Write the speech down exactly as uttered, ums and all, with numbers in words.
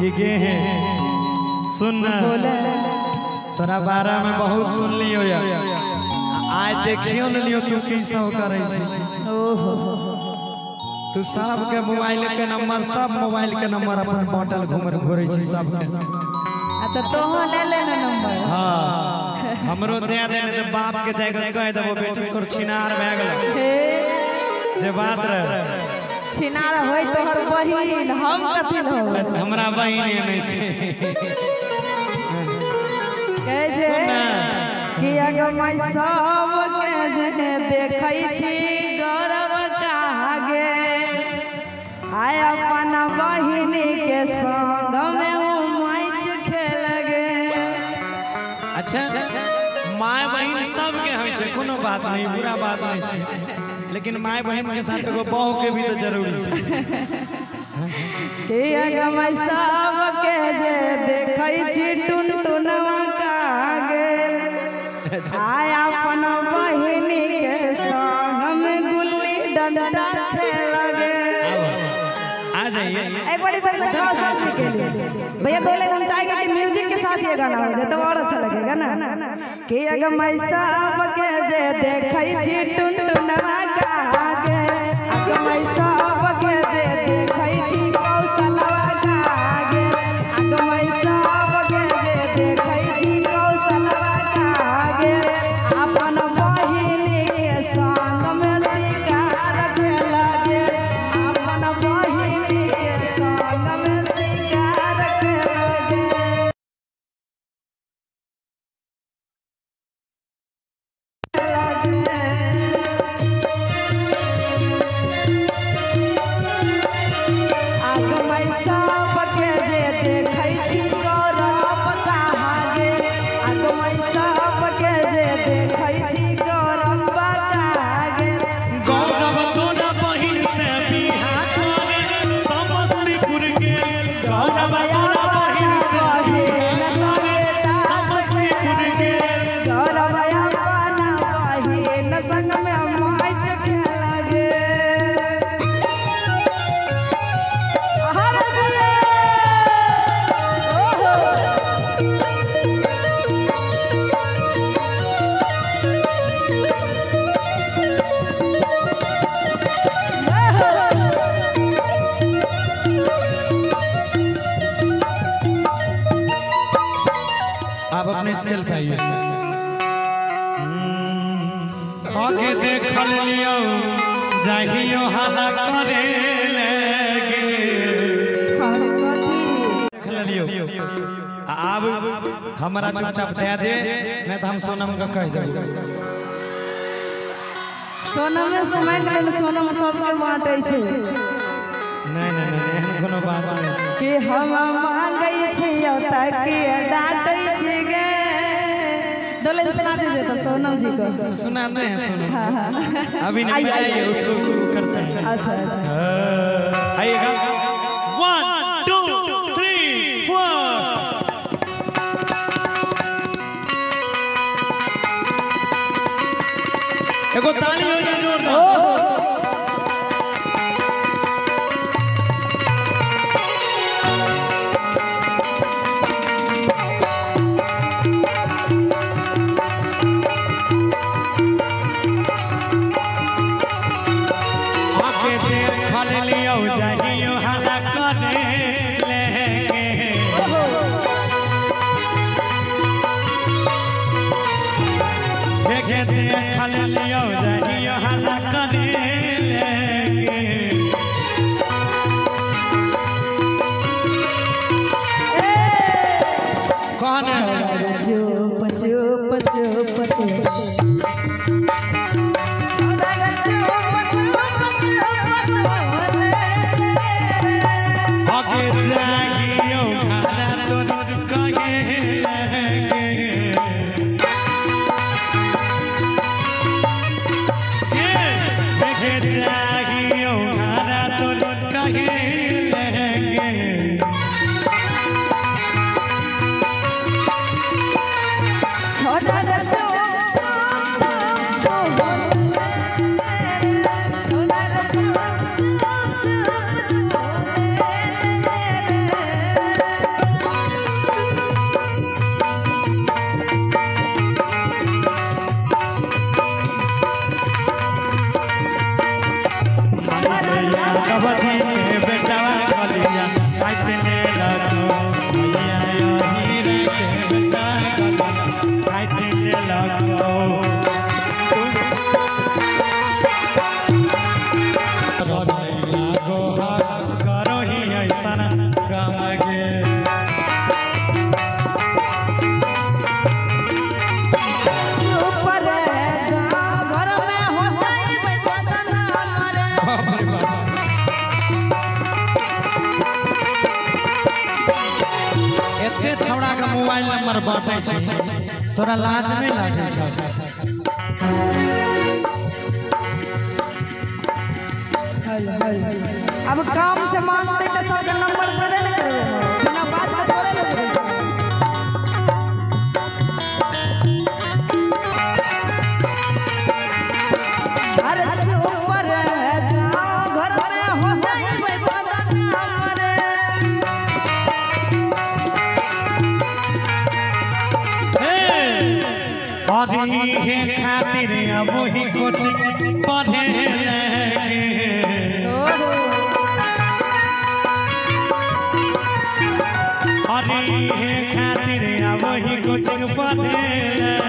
के गे हैं सुन तोरा बारा में बहुत सुन लियो यार आज देखियो न लियो तू कैसा होकर रही छी। ओहो तू सब के मोबाइल के नंबर सब मोबाइल के नंबर अपन बॉटल घुमर घोरै छी सब के आ त तोह ले ले न नंबर हां हमरो दे दे न त बाप के जाके कह देबो बेटी तोर छिनार भ गेल जे बात रह छिनार होय तोहर बहिन हम कथि हो हमरा बहिन नै छी कह जे कि अगर मैं सब के जे देखै छी गौरव का आगे आय अपन बहिन के संग में मैच खेल गे। अच्छा माय बहन सब के होय छै कोनो बात नहीं बुरा बात नहीं छै लेकिन माय बहन के साथ एगो बहू के भी तो जरूरी छै के हम सब के जे देखै छी टुनटुनवा का गेल आय अपन बहिन के संग में गुल्ली डंडा खेल गे। एक बड़ी बार से खास समझ के लिए भैया दो लाइन हम चाहेंगे कि म्यूजिक के साथ ये गाना हो जाए तो और अच्छा लगेगा ना कि अगर मैं सब के जे देखै छी टुनटुनवा का गे अगर मैं सब के जे देखै छी कौशलवा का गे अगर मैं सब के जे देखै छी कौशलवा का गे अपन बहिन के संग में शिकार खेल गे अपन बहिन स्केल पाइए आगे देख लियो जाहियो हला करे लगे देख लियो अब हमारा चुपचाप दया दे नहीं तो हम सोनम का कह देब सोनम में समय गइल सोनम सबके बांटै छै नहीं नहीं नहीं एहन कोनो बात नहीं कि हम मांगै छी ओता के डाँटै छी गे दोलन सुना दीजिए तो सोनम जी को सुनाते हैं सोनम हाँ हाँ अभी नहीं आइए उसको करते हैं। अच्छा अच्छा आइएगा वन टू थ्री फोर एको ताली हो जाए जोर दो बाटे तोरा लाज नहीं लागे अब काम से मांगते त सब नंबर करे न करे बिना बात के तोरे न करे अरे ऊपर घर में हो जाई बदन हमरे के खातिर अब ही कुछ पढ़े लगे खातिर अब ही कुछ पढ़े।